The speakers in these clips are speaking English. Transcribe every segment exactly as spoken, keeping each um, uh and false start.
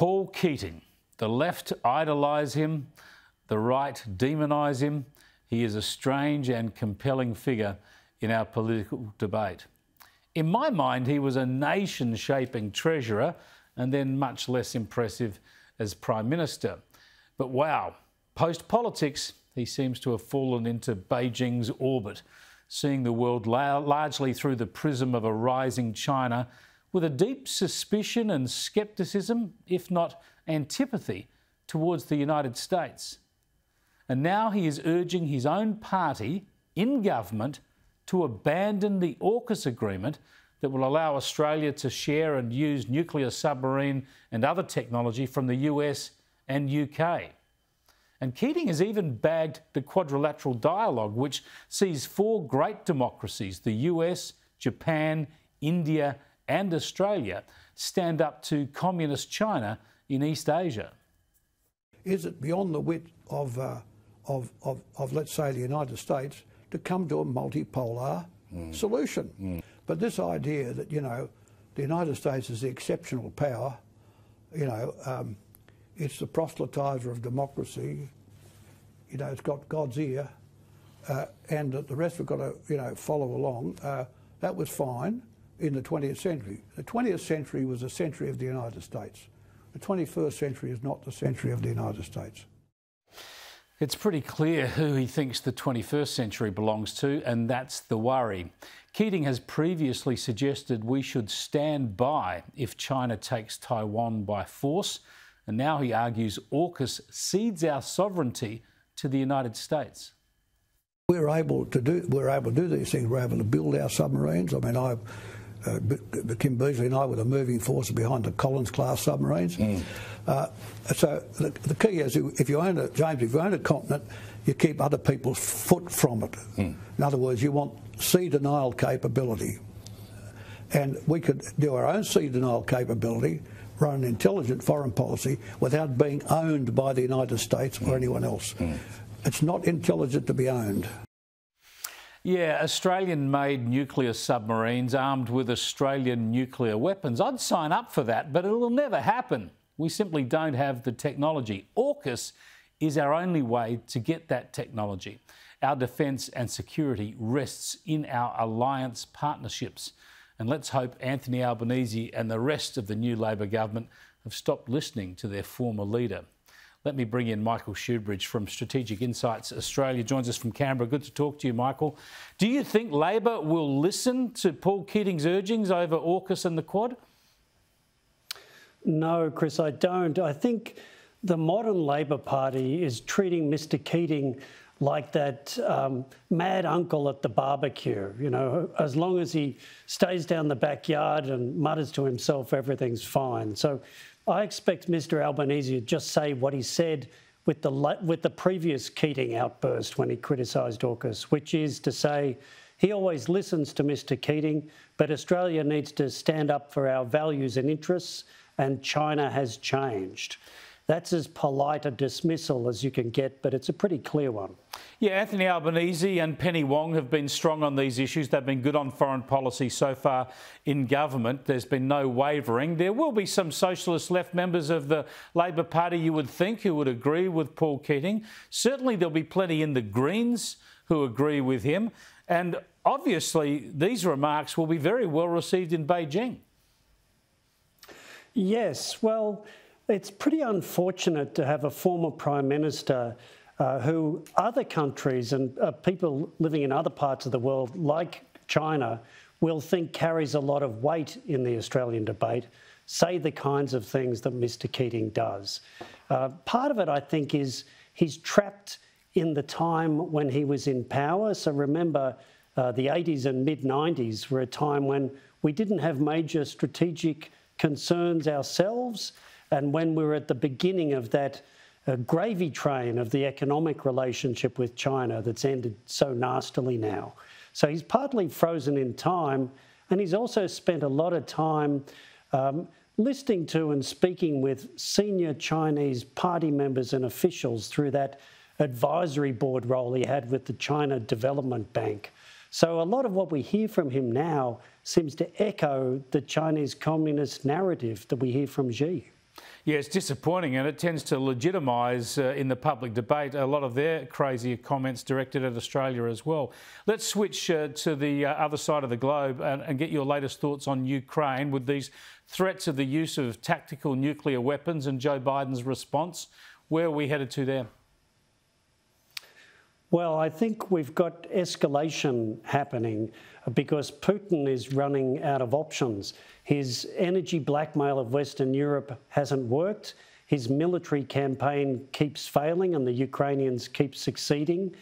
Paul Keating. The left idolise him, the right demonise him. He is a strange and compelling figure in our political debate. In my mind, he was a nation-shaping treasurer and then much less impressive as Prime Minister. But wow, post-politics, he seems to have fallen into Beijing's orbit, seeing the world largely through the prism of a rising China with a deep suspicion and scepticism, if not antipathy, towards the United States. And now he is urging his own party in government to abandon the AUKUS agreement that will allow Australia to share and use nuclear submarine and other technology from the U S and U K. And Keating has even bagged the quadrilateral dialogue, which sees four great democracies, the U S, Japan, India and Australia, stand up to communist China in East Asia. Is it beyond the wit of, uh, of, of, of let's say, the United States to come to a multipolar mm. solution? Mm. But this idea that, you know, the United States is the exceptional power, you know, um, it's the proselytiser of democracy, you know, it's got God's ear, uh, and that the rest have got to, you know, follow along, uh, that was fine in the twentieth century. The twentieth century was the century of the United States. The twenty-first century is not the century of the United States. It's pretty clear who he thinks the twenty-first century belongs to, and that's the worry. Keating has previously suggested we should stand by if China takes Taiwan by force, and now he argues AUKUS cedes our sovereignty to the United States. We're able to do, we're able to do these things. We're able to build our submarines. I mean, I've... Uh, Kim Beazley and I were the moving force behind the Collins class submarines. Mm. Uh, so the, the key is, if you own a James, if you own a continent, you keep other people's foot from it. Mm. In other words, you want sea denial capability, and we could do our own sea denial capability, run an intelligent foreign policy without being owned by the United States mm. or anyone else. Mm. It's not intelligent to be owned. Yeah, Australian-made nuclear submarines armed with Australian nuclear weapons. I'd sign up for that, but it'll never happen. We simply don't have the technology. AUKUS is our only way to get that technology. Our defence and security rests in our alliance partnerships. And let's hope Anthony Albanese and the rest of the new Labor government have stopped listening to their former leader. Let me bring in Michael Shoebridge from Strategic Insights Australia. Joins us from Canberra. Good to talk to you, Michael. Do you think Labor will listen to Paul Keating's urgings over AUKUS and the Quad? No, Chris, I don't. I think the modern Labor Party is treating Mister Keating like that um, mad uncle at the barbecue. You know, as long as he stays down the backyard and mutters to himself, everything's fine. So I expect Mister Albanese to just say what he said with the, with the previous Keating outburst when he criticised AUKUS, which is to say he always listens to Mister Keating, but Australia needs to stand up for our values and interests, and China has changed. That's as polite a dismissal as you can get, but it's a pretty clear one. Yeah, Anthony Albanese and Penny Wong have been strong on these issues. They've been good on foreign policy so far in government. There's been no wavering. There will be some socialist left members of the Labor Party, you would think, who would agree with Paul Keating. Certainly there'll be plenty in the Greens who agree with him. And obviously these remarks will be very well received in Beijing. Yes, well, it's pretty unfortunate to have a former Prime Minister uh, who other countries and uh, people living in other parts of the world, like China, will think carries a lot of weight in the Australian debate, say the kinds of things that Mister Keating does. Uh, part of it, I think, is he's trapped in the time when he was in power. So remember, uh, the eighties and mid nineties were a time when we didn't have major strategic concerns ourselves, and when we were at the beginning of that uh, gravy train of the economic relationship with China that's ended so nastily now. So he's partly frozen in time, and he's also spent a lot of time um, listening to and speaking with senior Chinese party members and officials through that advisory board role he had with the China Development Bank. So a lot of what we hear from him now seems to echo the Chinese communist narrative that we hear from Xi. Yeah, it's disappointing, and it tends to legitimise uh, in the public debate a lot of their crazier comments directed at Australia as well. Let's switch uh, to the uh, other side of the globe and, and get your latest thoughts on Ukraine with these threats of the use of tactical nuclear weapons and Joe Biden's response. Where are we headed to there? Well, I think we've got escalation happening because Putin is running out of options. His energy blackmail of Western Europe hasn't worked. His military campaign keeps failing and the Ukrainians keep succeeding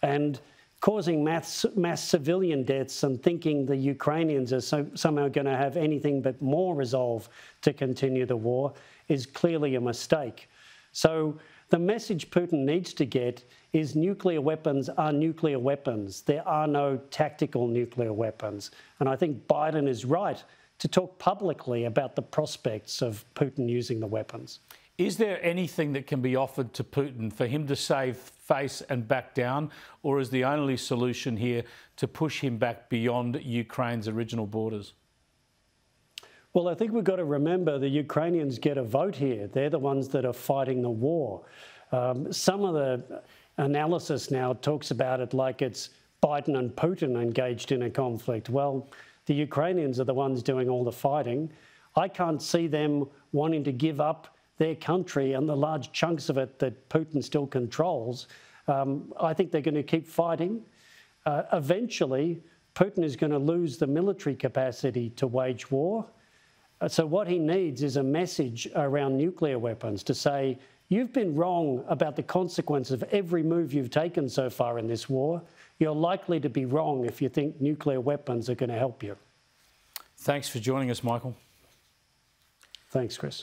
and causing mass, mass civilian deaths and thinking the Ukrainians are so, somehow going to have anything but more resolve to continue the war is clearly a mistake. So the message Putin needs to get is nuclear weapons are nuclear weapons. There are no tactical nuclear weapons. And I think Biden is right to talk publicly about the prospects of Putin using the weapons. Is there anything that can be offered to Putin for him to save face and back down? Or is the only solution here to push him back beyond Ukraine's original borders? Well, I think we've got to remember the Ukrainians get a vote here. They're the ones that are fighting the war. Um, some of the analysis now talks about it like it's Biden and Putin engaged in a conflict. Well, the Ukrainians are the ones doing all the fighting. I can't see them wanting to give up their country and the large chunks of it that Putin still controls. Um, I think they're going to keep fighting. Uh, eventually, Putin is going to lose the military capacity to wage war. So what he needs is a message around nuclear weapons to say, you've been wrong about the consequence of every move you've taken so far in this war. You're likely to be wrong if you think nuclear weapons are going to help you. Thanks for joining us, Michael. Thanks, Chris.